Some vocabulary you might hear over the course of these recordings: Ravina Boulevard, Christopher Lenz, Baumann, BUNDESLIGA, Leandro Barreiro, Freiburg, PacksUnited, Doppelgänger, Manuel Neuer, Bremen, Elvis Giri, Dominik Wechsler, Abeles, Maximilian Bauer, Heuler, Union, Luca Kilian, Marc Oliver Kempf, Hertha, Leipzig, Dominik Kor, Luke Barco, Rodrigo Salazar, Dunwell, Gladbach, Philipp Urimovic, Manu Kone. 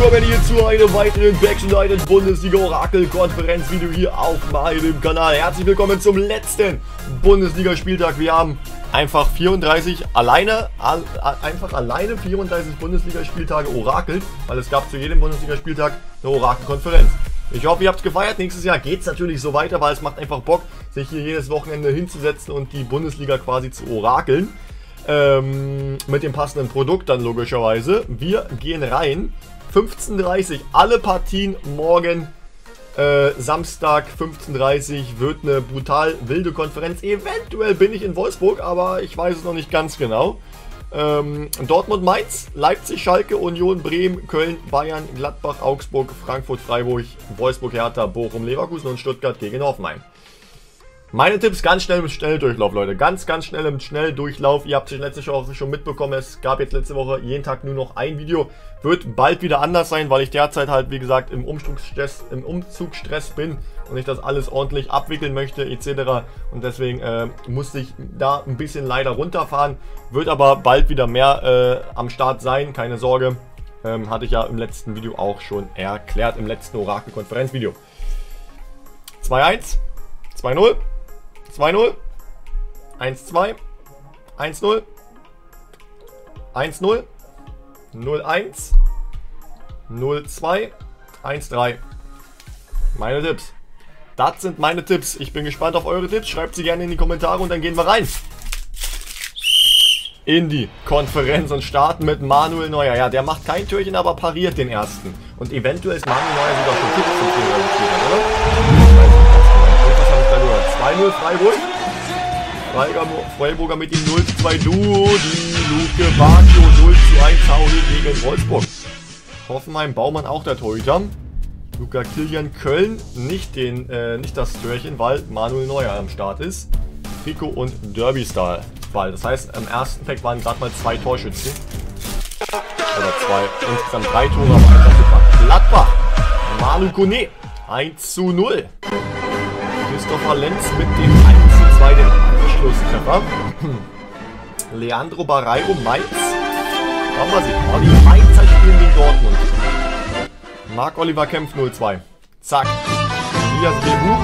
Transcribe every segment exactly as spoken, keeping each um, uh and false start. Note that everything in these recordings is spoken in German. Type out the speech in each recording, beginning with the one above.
willkommen hier zu einem weiteren PacksUnited Bundesliga Orakel Konferenz Video hier auf meinem Kanal. Herzlich willkommen zum letzten Bundesliga Spieltag. Wir haben einfach vierunddreißig alleine, al, einfach alleine vierunddreißig Bundesliga Spieltage Orakel, weil es gab zu jedem Bundesliga Spieltag eine Orakelkonferenz. Ich hoffe, ihr habt es gefeiert. Nächstes Jahr geht es natürlich so weiter, weil es macht einfach Bock, sich hier jedes Wochenende hinzusetzen und die Bundesliga quasi zu orakeln. Ähm, mit dem passenden Produkt dann logischerweise. Wir gehen rein. fünfzehn Uhr dreißig, alle Partien morgen äh, Samstag fünfzehn Uhr dreißig wird eine brutal wilde Konferenz. Eventuell bin ich in Wolfsburg, aber ich weiß es noch nicht ganz genau. Ähm, Dortmund, Mainz, Leipzig, Schalke, Union, Bremen, Köln, Bayern, Gladbach, Augsburg, Frankfurt, Freiburg, Wolfsburg, Hertha, Bochum, Leverkusen und Stuttgart gegen Hoffenheim. Meine Tipps ganz schnell im Schnelldurchlauf, Leute. Ganz, ganz schnell im Schnelldurchlauf. Ihr habt es letzte Woche schon mitbekommen. Es gab jetzt letzte Woche jeden Tag nur noch ein Video. Wird bald wieder anders sein, weil ich derzeit halt, wie gesagt, im Umzugsstress, im Umzugsstress bin und ich das alles ordentlich abwickeln möchte, et cetera. Und deswegen äh, musste ich da ein bisschen leider runterfahren. Wird aber bald wieder mehr äh, am Start sein. Keine Sorge. Ähm, hatte ich ja im letzten Video auch schon erklärt. Im letzten Orakel-Konferenz-Video. zwei eins. zwei null. zwei null, eins zwei, eins null, eins null, null eins, null zwei, eins drei. Meine Tipps. Das sind meine Tipps. Ich bin gespannt auf eure Tipps. Schreibt sie gerne in die Kommentare und dann gehen wir rein in die Konferenz und starten mit Manuel Neuer. Ja, der macht kein Türchen, aber pariert den ersten. Und eventuell ist Manuel Neuer sogar schon Tipps zum Spiel, oder? zwei null Freiburg. Freiburger mit dem null zu zwei Duo. Die Luke Barco null zu eins Taudel gegen Wolfsburg. Hoffenheim, Baumann auch der Torhüter. Luca Kilian, Köln nicht, den, äh, nicht das Türchen, weil Manuel Neuer am Start ist. Trikot und Derby-Star. Das heißt, am ersten Pack waren gerade mal zwei Torschützen. Oder zwei. Insgesamt drei Tore auf einen Platz. Gladbach. Manu Kone. eins zu null. Christopher Lenz mit dem eins zu zwei den Anschlusstreffer. Leandro Barreiro, Mainz. Da haben wir sie. Oh, die Mainzer spielen gegen Dortmund. Marc Oliver Kempf null zwei. Zack. Elias Bebu.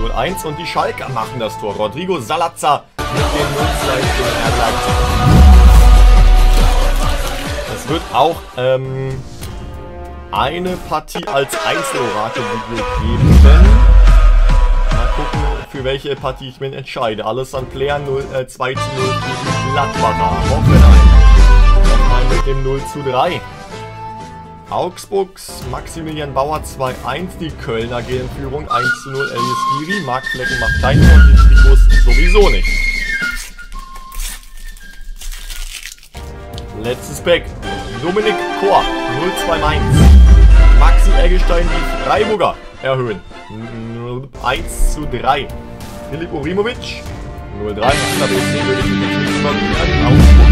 null eins. Und die Schalker machen das Tor. Rodrigo Salazar mit dem null zwei gegen Leipzig. Das wird auch ähm, eine Partie als Einzelorakel-Video geben. Mal gucken, für welche Partie ich mich entscheide. Alles an Player äh, zwei zu null gegen Gladbacher. Hoffenheim. Hoffenheim mit dem null zu drei. Augsburgs Maximilian Bauer zwei eins. Die Kölner gehen in Führung. eins zu null Elvis Giri. Marc Flecken macht keinen Tor. Die Trikots sowieso nicht. Letztes Pack. Dominik Kor, null zwei Mainz. Maxi Eckstein, die Freiburger erhöhen. eins zu drei. Philipp Urimovic, null drei. Augsburg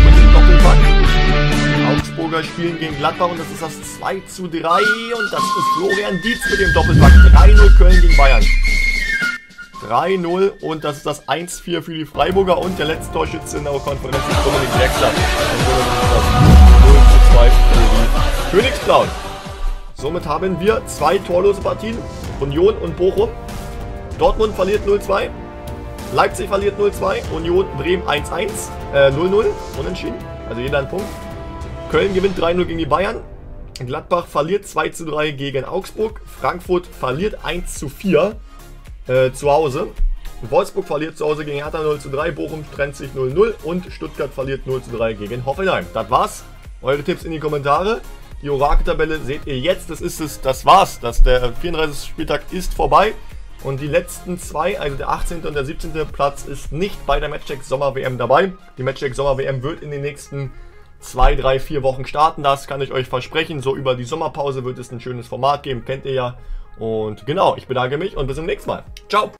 mit dem Doppelpack. Die Augsburger spielen gegen Gladbach und das ist das zwei zu drei. Und das ist Florian Dietz mit dem Doppelpack. drei null Köln gegen Bayern. drei null und das ist das eins vier für die Freiburger. Und der letzte Torschütze in der Konferenz ist Dominik Wechsler. für die Königsblauen. Somit haben wir zwei torlose Partien. Union und Bochum. Dortmund verliert null zwei. Leipzig verliert null zwei. Union Bremen eins eins. Äh, null null. Unentschieden. Also jeder einen Punkt. Köln gewinnt drei null gegen die Bayern. Gladbach verliert zwei zu drei gegen Augsburg. Frankfurt verliert eins zu vier äh, zu Hause. Wolfsburg verliert zu Hause gegen Hertha null zu drei. Bochum trennt sich null null. Und Stuttgart verliert null zu drei gegen Hoffenheim. Das war's. Eure Tipps in die Kommentare. Die Orakeltabelle seht ihr jetzt. Das ist es. Das war's. Das, der vierunddreißigste Spieltag ist vorbei. Und die letzten zwei, also der achtzehnte und der siebzehnte Platz, ist nicht bei der Matchcheck Sommer W M dabei. Die Matchcheck Sommer W M wird in den nächsten zwei, drei, vier Wochen starten. Das kann ich euch versprechen. So über die Sommerpause wird es ein schönes Format geben. Kennt ihr ja. Und genau, ich bedanke mich und bis zum nächsten Mal. Ciao.